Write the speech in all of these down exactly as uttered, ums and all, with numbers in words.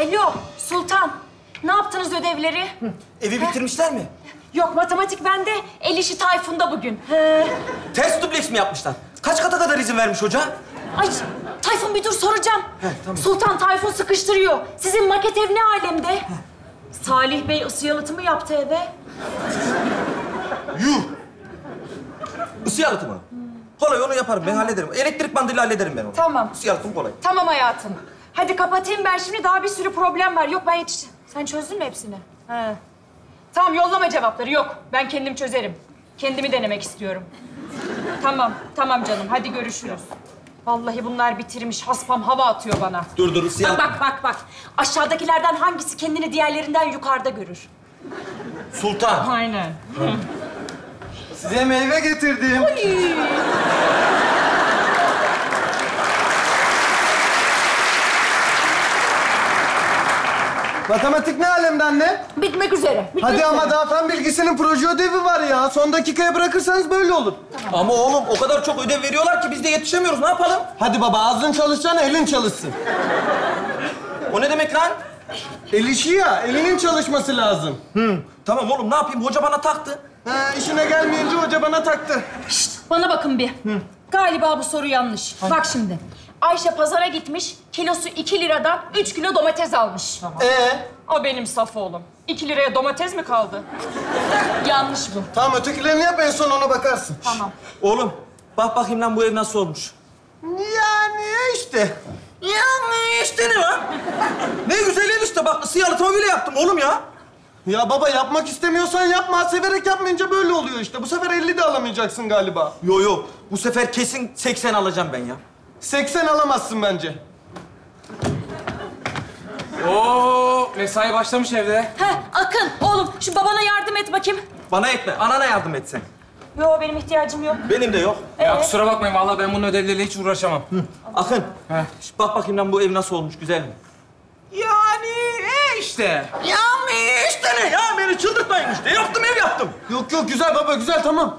Alo Sultan, ne yaptınız ödevleri? Hı. Evi ha? bitirmişler mi? Yok, matematik bende, el işi Tayfun'da bugün. He. Ters dubleks mi yapmışlar? Kaç kata kadar izin vermiş hoca? Ay Tayfun bir dur soracağım. He, tamam. Sultan, Tayfun sıkıştırıyor. Sizin maket ev ne alemde? He. Salih Bey ısı yalıtımı yaptı eve. Yuh! Isı yalıtımı? Hmm. Kolay, onu yaparım. Tamam. Ben hallederim. Elektrik bandıyla hallederim ben onu. Tamam. Isı yalıtımı kolay. Tamam hayatım. Hadi kapatayım ben şimdi. Daha bir sürü problem var. Yok ben yetiştim. Sen çözdün mü hepsini? He. Tamam, yollama cevapları. Yok, ben kendim çözerim. Kendimi denemek istiyorum. Tamam, tamam canım. Hadi görüşürüz. Vallahi bunlar bitirmiş. Haspam hava atıyor bana. Dur, dur. Siyah. Bak, bak, bak, bak. Aşağıdakilerden hangisi kendini diğerlerinden yukarıda görür? Sultan. Aynen. Hı. Size meyve getirdim. Oy. Matematik ne alemde anne? Bitmek üzere. Bitmek Hadi üzere. Ama daha fen bilgisinin proje ödevi var ya. Son dakikaya bırakırsanız böyle olur. Tamam. Ama oğlum o kadar çok ödev veriyorlar ki biz de yetişemiyoruz. Ne yapalım? Hadi baba, ağzın çalışacağına elin çalışsın. O ne demek lan? El işi ya, elinin çalışması lazım. Hı. Tamam oğlum, ne yapayım? Hoca bana taktı. Ha, işine gelmeyince hoca bana taktı. Şişt, bana bakın bir. Hı. Galiba bu soru yanlış. Hadi. Bak şimdi. Ayşe pazara gitmiş, kilosu iki liradan üç kilo domates almış. Tamam. Ee? O benim saf oğlum. İki liraya domates mi kaldı? Yanlış bu. Tamam, ötekilerini yap, en son ona bakarsın. Tamam. Oğlum, bak bakayım lan bu ev nasıl olmuş? Yani işte. Yani işte ne lan? Ne güzel ev işte. Bak, ısı yalıtımı bile yaptım oğlum ya. Ya baba, yapmak istemiyorsan yapma. Severek yapmayınca böyle oluyor işte. Bu sefer elli de alamayacaksın galiba. Yo yo, bu sefer kesin seksen alacağım ben ya. seksen alamazsın bence. Oo, mesai başlamış evde. Heh, Akın, oğlum şu babana yardım et bakayım. Bana etme, anana yardım et sen. Yok, benim ihtiyacım yok. Benim de yok. Ee? Ya kusura bakmayın, vallahi ben bunun ödevleriyle hiç uğraşamam. Hı. Akın, heh. Bak bakayım lan bu ev nasıl olmuş, güzel mi? Yani e işte. Yani işte ne ya? Beni çıldırtmayın işte. Yaptım, ev yaptım. Yok yok, güzel baba, güzel, tamam.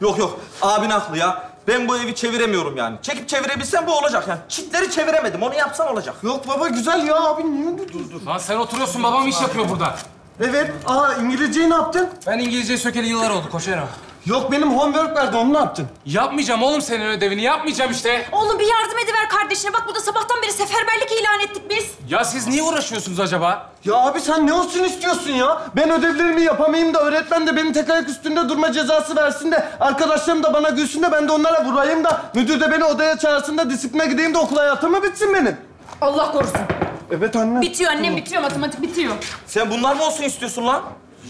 Yok yok, abin haklı ya. Ben bu evi çeviremiyorum yani. Çekip çevirebilsem bu olacak yani. Çitleri çeviremedim. Onu yapsan olacak. Yok baba, güzel ya abi. Niye dur dur? Lan sen oturuyorsun, babam iş yapıyor burada. Evet. Aha, İngilizceyi ne yaptın? Ben İngilizceyi sökeli yıllar oldu Koçero. Yok, benim homework vardı. Onu ne yaptın? Yapmayacağım oğlum, senin ödevini yapmayacağım işte. Oğlum bir yardım ediver kardeşine. Bak, burada sabahtan beri seferberlik ilan ettik biz. Ya siz niye uğraşıyorsunuz acaba? Ya abi sen ne olsun istiyorsun ya? Ben ödevlerimi yapamayayım da öğretmen de benim tek ayak üstünde durma cezası versin de arkadaşlarım da bana gülsün de ben de onlara vurayım da müdür de beni odaya çağırsın da disipline gideyim de okul hayatım mı bitsin benim? Allah korusun. Evet anne. Bitiyor annem, bitiyor. Matematik bitiyor. Sen bunlar mı olsun istiyorsun lan?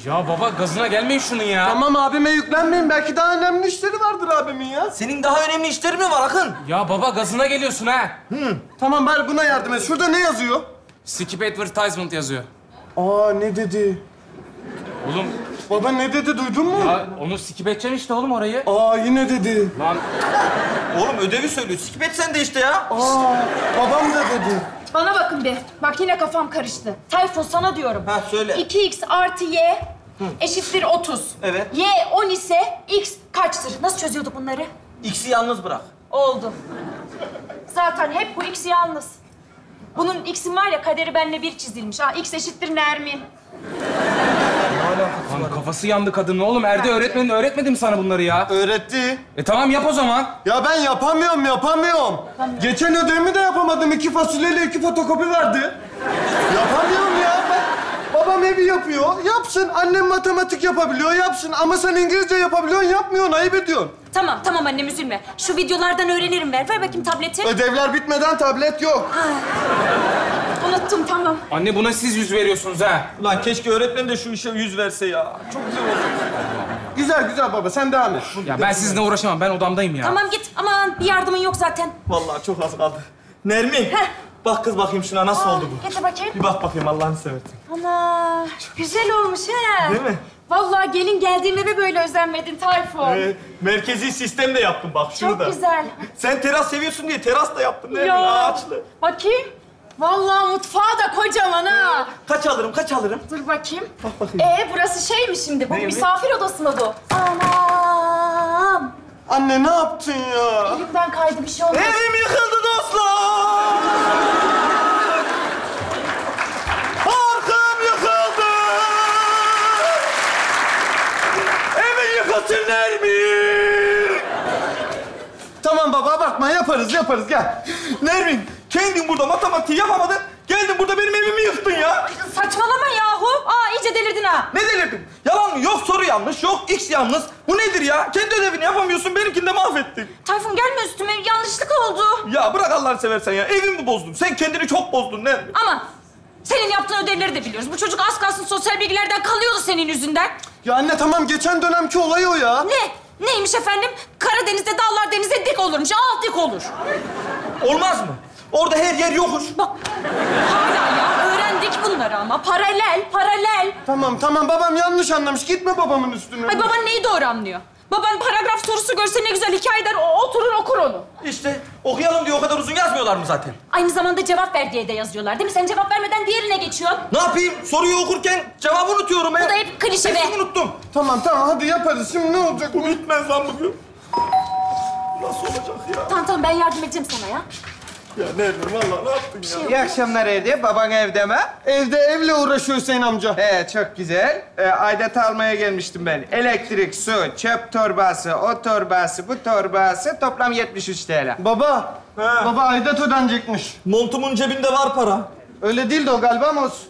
Ya baba, gazına gelmeyin şunun ya. Tamam, abime yüklenmeyin. Belki daha önemli işleri vardır abimin ya. Senin daha önemli işleri mi var Akın? Ya baba, gazına geliyorsun ha. Hı. Tamam, bari buna yardım et. Şurada ne yazıyor? Skip advertisement yazıyor. Aa, ne dedi? Oğlum. Baba ne dedi, duydun mu? Ya onu skip edeceksin işte oğlum orayı. Aa, yine dedi. Lan. Oğlum ödevi söylüyor. Skip etsen de işte ya. Aa, babam da dedi. Bana bakın be. Bak yine kafam karıştı. Tayfun sana diyorum. Ha söyle. iki x artı y Hı. eşittir otuz. Evet. Y on ise x kaçtır? Nasıl çözüyorduk bunları? X'i yalnız bırak. Oldu. Zaten hep bu x yalnız. Bunun x'in var ya, kaderi benimle bir çizilmiş. Ha, x eşittir Nermin. Lan kafası yandı kadının oğlum. Erde öğretmenin öğretmedim sana bunları ya. Öğretti. E tamam, yap o zaman. Ya ben yapamıyorum, yapamıyorum. Tamam. Geçen ödevimi de yapamadım. İki fasulyeyle iki fotokopi verdi. Yapamıyorum ya. Ben, babam evi yapıyor, yapsın. Annem matematik yapabiliyor, yapsın. Ama sen İngilizce yapabiliyorsun, yapmıyorsun. Ayıp ediyorsun. Tamam, tamam annem üzülme. Şu videolardan öğrenirim. Ver, ver bakayım tableti. Ödevler bitmeden tablet yok. Ha. Unuttum, tamam. Anne, buna siz yüz veriyorsunuz ha. Ulan keşke öğretmen de şu işe yüz verse ya. Çok güzel oldu. Güzel güzel baba, sen devam et. Ya ben sizinle uğraşamam, ben odamdayım ya. Tamam git, aman bir yardımın yok zaten. Vallahi çok az kaldı. Nermin, Heh. bak kız bakayım şuna, nasıl Aa, oldu bu? Getir bakayım. Bir bak bakayım, Allah'ını seversen. Ana, güzel olmuş ha. Değil mi? Vallahi gelin geldiğimde de böyle özenmedin Tayfun. Ee, merkezi sistem de yaptım bak şurada. Çok güzel. Sen teras seviyorsun diye teras da yaptım Nermin, ya. Ağaçlı. Bakayım. Vallahi mutfağı da kocaman ha. Kaç alırım, kaç alırım? Dur bakayım. Bak bakayım. Ee, burası şey mi şimdi? Bu Neymiş? misafir odası mı bu? Anam! Anne ne yaptın ya? Elimden kaydı, bir şey oldu. Evim yıkıldı dostlar! Nermin! Tamam baba, abartma. Yaparız, yaparız. Gel. Nermin, kendin burada matematiği yapamadın. Geldin burada benim evimi yıktın ya. Saçmalama yahu. Aa, iyice delirdin ha. Ne delirdim? Yalan mı? Yok soru yanlış, yok X yanlış. Bu nedir ya? Kendi ödevini yapamıyorsun, benimkini de mahvettin. Tayfun gelme üstüme, yanlışlık oldu. Ya bırak Allah'ını seversen ya. Evimi bozdum. Sen kendini çok bozdun Nermin. Ama senin yaptığın ödevleri de biliyoruz. Bu çocuk az kalsın sosyal bilgilerden kalıyordu senin yüzünden. Ya anne tamam, geçen dönemki olay o ya. Ne? Neymiş efendim? Karadeniz'de dağlar denize dik olurmuş. Alt dik olur. Olmaz mı? Orada her yer yokuş. Bak, hala ya. Öğrendik bunları ama. Paralel, paralel. Tamam, tamam. Babam yanlış anlamış. Gitme babamın üstüne. Ay baban neyi doğru anlıyor? Baban paragraf sorusu görse ne güzel hikaye der, oturur okur onu. İşte okuyalım diye o kadar uzun yazmıyorlar mı zaten? Aynı zamanda cevap ver diye de yazıyorlar değil mi? Sen cevap vermeden diğerine geçiyorsun. Ne yapayım? Soruyu okurken cevabı unutuyorum ben. Bu da hep klişe be. Unuttum. Tamam, tamam. Hadi yaparız. Şimdi ne olacak? Bu bitmez lan bugün. Nasıl olacak ya? Tamam, tamam. Ben yardım edeceğim sana ya. Ya Nermin vallahi ne yaptın ya? Şey İyi akşamlar Evde. Baban evde mi? Evde, evle uğraşıyor Hüseyin amca. He, çok güzel. Ee, aidat almaya gelmiştim ben. Elektrik, su, çöp torbası, o torbası, bu torbası. Toplam yetmiş üç lira. Baba, he. Baba aidat ödenecekmiş. Montumun cebinde var para. Öyle değil de o galiba ama olsun.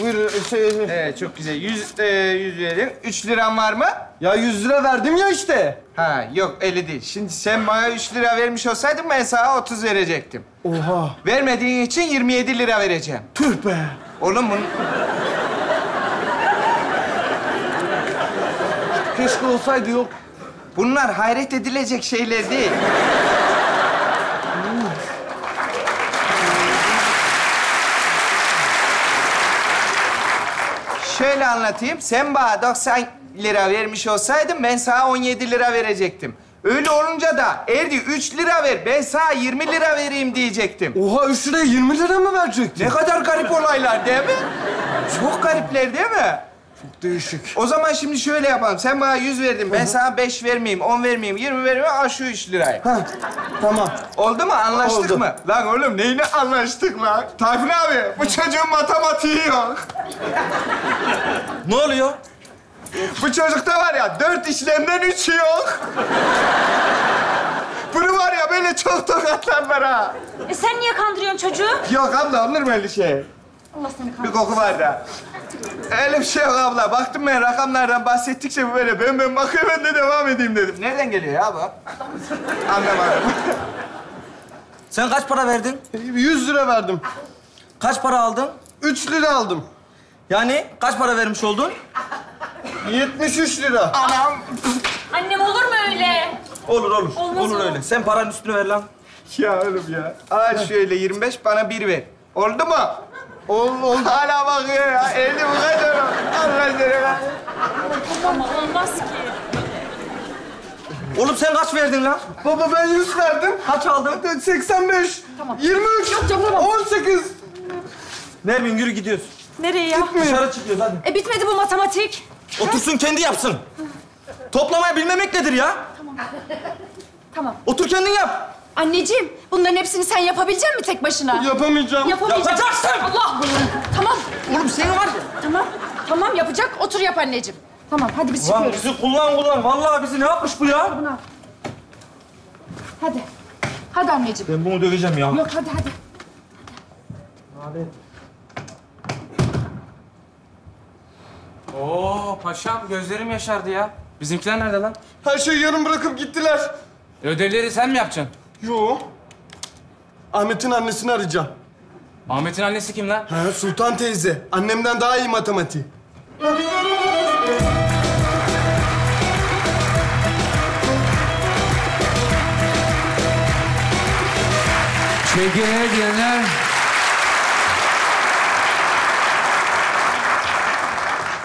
Buyur, şey... Ee, çok güzel. Yüz, e, yüz verin. Üç liran var mı? Ya yüz lira verdim ya işte. Ha, yok öyle değil. Şimdi sen bana üç lira vermiş olsaydın ben sana otuz verecektim. Oha. Vermediğin için yirmi yedi lira vereceğim. Tüh be. Oğlum bunu... Keşke olsaydı yok. Bunlar hayret edilecek şeyler değil. Şöyle anlatayım, sen bana doksan lira vermiş olsaydın ben sana on yedi lira verecektim. Öyle olunca da Erdi üç lira ver, ben sana yirmi lira vereyim diyecektim. Oha, üç liraya yirmi lira mı verecektin? Ne kadar garip olaylar değil mi? Çok garipler değil mi? Çok değişik. O zaman şimdi şöyle yapalım, sen bana yüz verdin, ben Hı -hı. sana beş vermeyeyim, on vermeyeyim, yirmi vermeyeyim, al şu üç lirayı. Hah, tamam. Oldu mu, anlaştık Oldu. mı? Lan oğlum neyine anlaştık lan? Tayfun abi, bu çocuğun matematiği yok. Ne oluyor? Bu çocukta var ya, dört işlemden üçü yok. Bunu var ya böyle çok tokatlarlar ha. E sen niye kandırıyorsun çocuğu? Yok abla, olur mu öyle şey? Allah seni kahretsin. Bir koku var da. Elif Şevk abla, baktım ben rakamlardan bahsettikçe böyle ben ben bakıyorum, ben de devam edeyim dedim. Nereden geliyor ya bu? Anlamadım. Sen kaç para verdin? Yüz lira verdim. Kaç para aldın? Üç lira aldım. Yani kaç para vermiş oldun? yetmiş üç lira. Anam. Annem olur mu öyle? Olur olur. Olmaz olur mu? Öyle. Sen paranın üstünü ver lan. Ya oğlum ya. Al şöyle yirmi beş, bana bir ver. Oldu mu? Ol, oldu. Hala bakıyor ya. Elini bu kadar. Allah seni. Tamam, olmaz ki. Oğlum sen kaç verdin lan? Baba ben yüz verdim. Kaç aldın? seksen beş. Tamam. yirmi üç. Yapacağım, tamam. on sekiz. Nermin yürü gidiyoruz. Nereye ya? Gitmiyor. Dışarı çıkıyoruz hadi. E bitmedi bu matematik. Otursun kendi yapsın. Toplamayı bilmemek nedir ya? Tamam. Tamam. Otur kendin yap. Anneciğim, bunların hepsini sen yapabilecek misin tek başına? Yapamayacağım. Yapamayacağım. Yapacaksın! Allah! Tamam. Oğlum senin var ya. Tamam. Tamam yapacak. Otur yap anneciğim. Tamam hadi biz Ulan çıkıyoruz. Bizi kullan kullan. Vallahi bizi ne yapmış bu ya? Buna. Hadi. Hadi anneciğim. Ben bunu döveceğim ya. Yok hadi hadi. Hadi. Oo paşam, gözlerim yaşardı ya. Bizimkiler nerede lan? Her şeyi yarım bırakıp gittiler. Ödevleri sen mi yapacaksın? Yo. Ahmet'in annesini arayacağım. Ahmet'in annesi kim lan? He, Sultan teyze. Annemden daha iyi matematiği. Çekilene gelenler.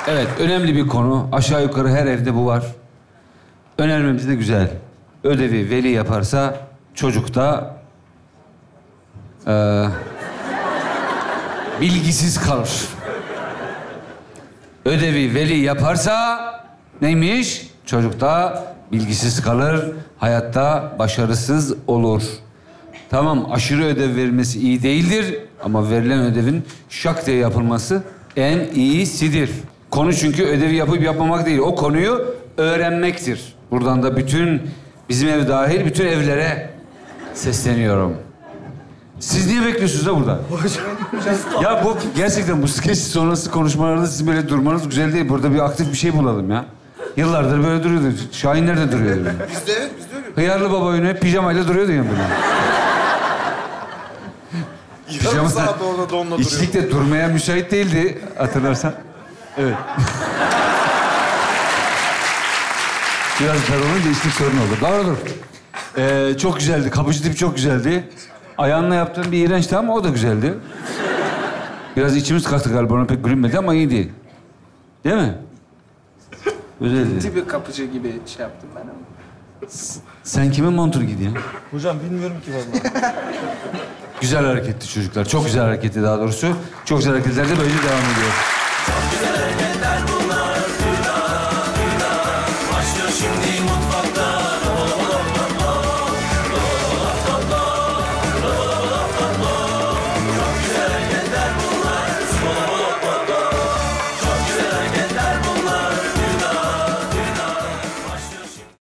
Evet, önemli bir konu. Aşağı yukarı her evde bu var. Önermemiz de güzel. Ödevi veli yaparsa çocuk da e, bilgisiz kalır. Ödevi veli yaparsa neymiş? Çocuk da bilgisiz kalır, hayatta başarısız olur. Tamam, aşırı ödev vermesi iyi değildir ama verilen ödevin şak diye yapılması en iyisidir. Konu çünkü ödevi yapıp yapmamak değil. O konuyu öğrenmektir. Buradan da bütün bizim ev dahil bütün evlere sesleniyorum. Siz niye bekliyorsunuz da burada? Ya bu gerçekten bu skeç sonrası konuşmalarda sizin böyle durmanız güzel değil. Burada bir aktif bir şey bulalım ya. Yıllardır böyle duruyordu. Şahin nerede duruyordu? Biz de evet, biz de öyle. Hıyarlı baba oyunu hep pijamayla duruyordu yani böyle. Pijama saat orada donla duruyordu. İçlik de durmaya müsait değildi hatırlarsan. Evet. Biraz dar olunca içlik sorun oldu. Doğrudur. Ee, çok güzeldi. Kapıcı tip çok güzeldi. Ayağınla yaptığın bir iğrençti ama o da güzeldi. Biraz içimiz kalktı galiba. Ona pek gülünmedi ama iyiydi. Değil mi? Özeldi. Tipi kapıcı gibi şey yaptım ben ama. Sen kimin montunu giydin? Hocam bilmiyorum ki vallahi. Güzel hareketti çocuklar. Çok güzel hareketti daha doğrusu. Çok güzel hareketler de böyle devam ediyor.